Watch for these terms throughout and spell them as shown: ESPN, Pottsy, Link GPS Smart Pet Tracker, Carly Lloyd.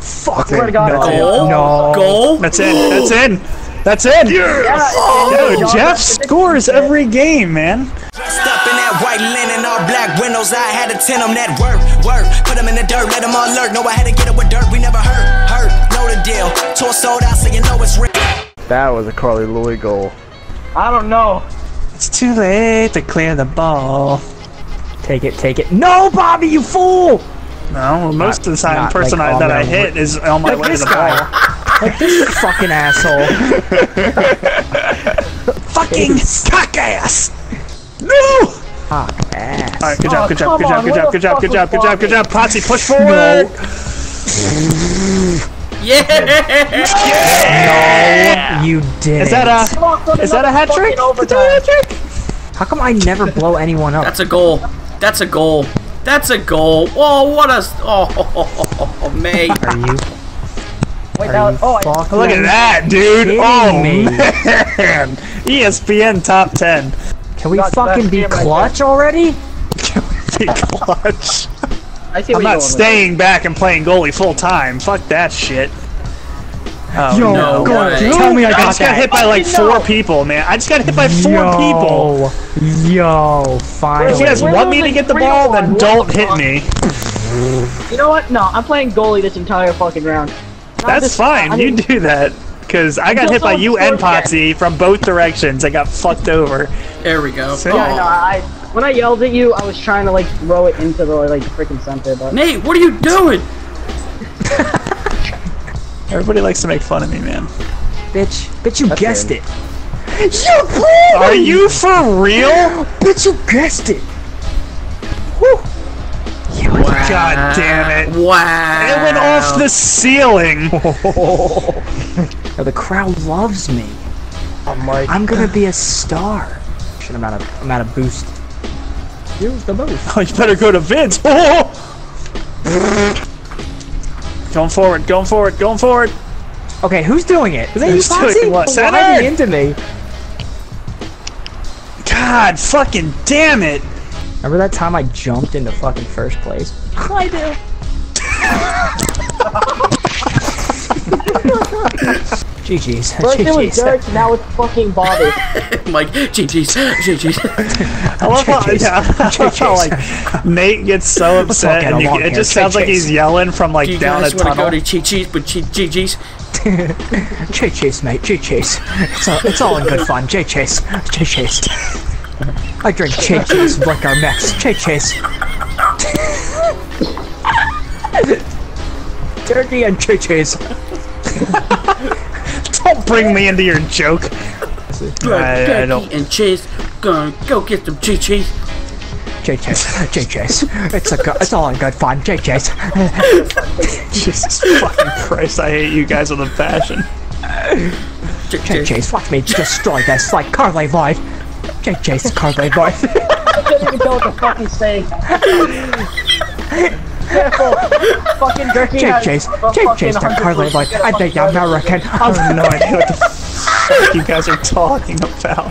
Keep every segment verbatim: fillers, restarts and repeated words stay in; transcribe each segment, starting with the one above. Fuck. Swear to God, no. Goal? No. Goal? That's in. That's in. That's in. Yes. Oh, no, Jeff scores every game, man. Stop in that white linen, all black windows. I had to tend them that work, work. Put them in the dirt, let them all lurk. No, I had to get up with dirt. We never hurt, hurt. Know the deal. Tour sold out, so you know it's real. That was a Carly Lloyd goal. I don't know. It's too late to clear the ball. Take it, take it. No, Bobby, you fool! No, most not, of the time, the person like I, that I hit is on my like way to the guy. Ball. Like this fucking asshole. Fucking cock ass! No! Cock ass. Alright, good job, good job, good job, good job, good job, good job, good job, good job. Pottsy, push forward! Yeah! Yeah! No, you did. Is that a, is that a hat trick? Is that a hat trick? How come I never blow anyone up? That's a goal. That's a goal. That's a goal. Oh, what a... Oh, oh, oh, oh, oh mate. Are you... Wait, are that was, oh, I, look at that, dude. Oh, me. Man. E S P N top ten. Can we God, fucking be clutch already? Can we be clutch? I see I'm not staying back and playing goalie full time. Fuck that shit. Oh, Yo, no God, tell me I got I just got hit by like four no. people, man. I just got hit by four Yo. people. Yo, finally. If you guys want me to get the ball, then don't hit me. You know what? No, I'm playing goalie this entire fucking round. Not That's this, fine. I mean, you do that. Because I got hit by you and Pottsy from both directions. I got fucked over. There we go. So, yeah, no, I, when I yelled at you, I was trying to like throw it into the like freaking center. But... Nate, what are you doing? Everybody likes to make fun of me, man. Bitch, bitch, you That's guessed weird. it. You played Are me. you for real? Bitch, you guessed it. Woo. Wow. God damn it. Wow. It went off the ceiling. Oh. Now the crowd loves me. I'm like, I'm going to be a star. Shit, I'm out of, I'm out of boost. Here's the boost. Oh, you better go to Vince. Oh. Going forward, going forward, going forward. Okay, who's doing it? Is that who's doing what? Why into me? God, fucking damn it! Remember that time I jumped into fucking first place? I do. G G's. First it was Derek, now it's fucking Bobby. Like, G G's, G G's. I love how, yeah, how like, Nate gets so upset and you, it just sounds G G's. Like he's yelling from like G G's down a tunnel. I just want to go to G G's, but G G's. G G's, mate, G G's. It's all, it's all in good fun, G G's, G G's. I drink G G's like our necks, G G's. Turkey and G G's. Don't bring me into your joke. I, I don't. And cheese, go, go get some G G's. J J's, J J's. It's a, it's all in good fun, J J's. Jesus fucking Christ! I hate you guys with a passion. J J's, watch me destroy this like Carly Lloyd. J J's, Carly Lloyd. I couldn't even know what the fuck he's saying. Careful! Fucking Jerky J J's, J J's the Carly Lloyd, I'm the American. I have no idea what the fuck you guys are talking about.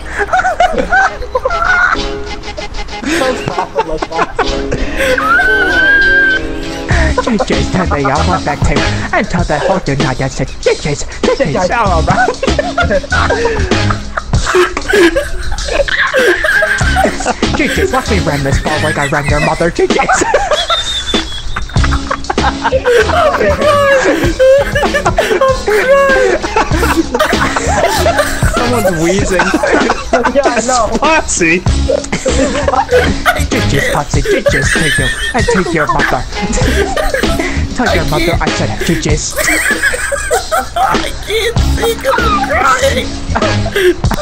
J J's tell me I want back to and tell that whole dude not yet said J J's, J J's, all right. J J's, let me ram this ball like I ran your mother, J J's. Oh, someone's wheezing. Yeah, I know. Pottsy. Get your Pottsy, get your take you, and take your mother. Tell your mother I said G G's. I can't think of crying.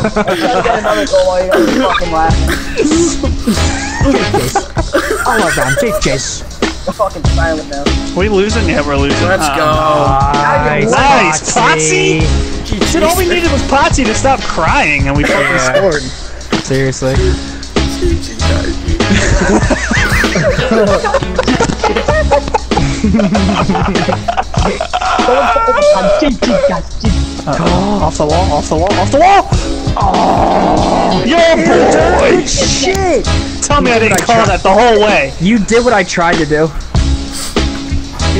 I got another goal while you guys are fucking laughing. All around G G's. We're fucking silent now. We losing? Yeah, we're losing. Let's uh, go. Nice, nice. Pottsy. Pottsy. Shit, all we needed was Pottsy to stop crying, and we fucking yeah. scored. Seriously. uh, off the wall! Off the wall! Off the wall! Oh, yeah, boy! Shit! Tell me I didn't call that the whole way. You did what I tried to do.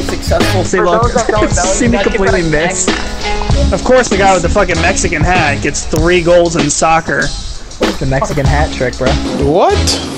be successful. See, for look, those that don't know, see me completely mixed. Of course, the guy with the fucking Mexican hat gets three goals in soccer. The Mexican hat trick, bro. What?